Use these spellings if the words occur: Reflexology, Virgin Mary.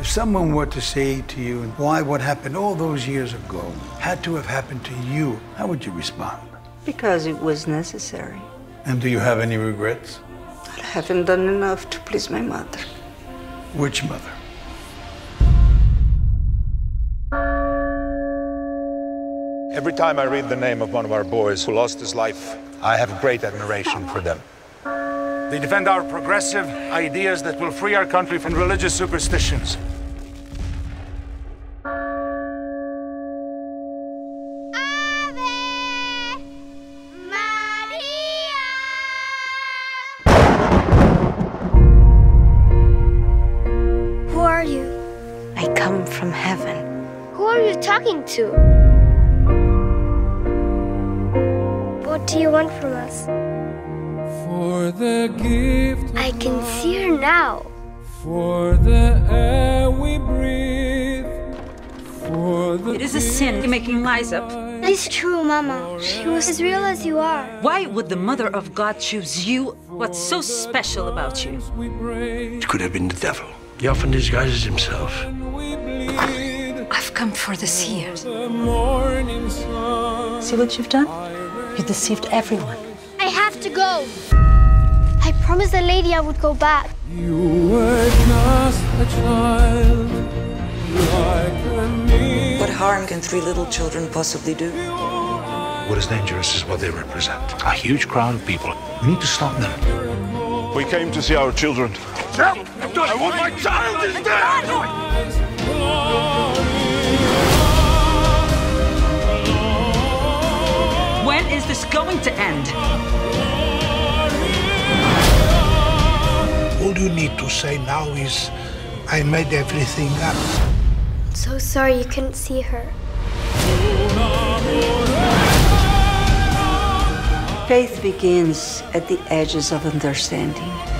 If someone were to say to you, why what happened all those years ago had to have happened to you, how would you respond? Because it was necessary. And do you have any regrets? I haven't done enough to please my mother. Which mother? Every time I read the name of one of our boys who lost his life, I have great admiration for them. They defend our progressive ideas that will free our country from religious superstitions. I come from heaven. Who are you talking to? What do you want from us? For the gift I can see her now. For the air we breathe. For the it is a sin making lies up. It's true, Mama. She was as real as you are. Why would the Mother of God choose you? What's so special about you? It could have been the devil. He often disguises himself. I've come for the seers. See what you've done? You deceived everyone. I have to go. I promised the lady I would go back. You were just a child. What harm can three little children possibly do? What is dangerous is what they represent. A huge crowd of people. We need to stop them. We came to see our children. Help! I want my child is dead! When is this going to end? All you need to say now is, I made everything up. I'm so sorry you couldn't see her. Faith begins at the edges of understanding.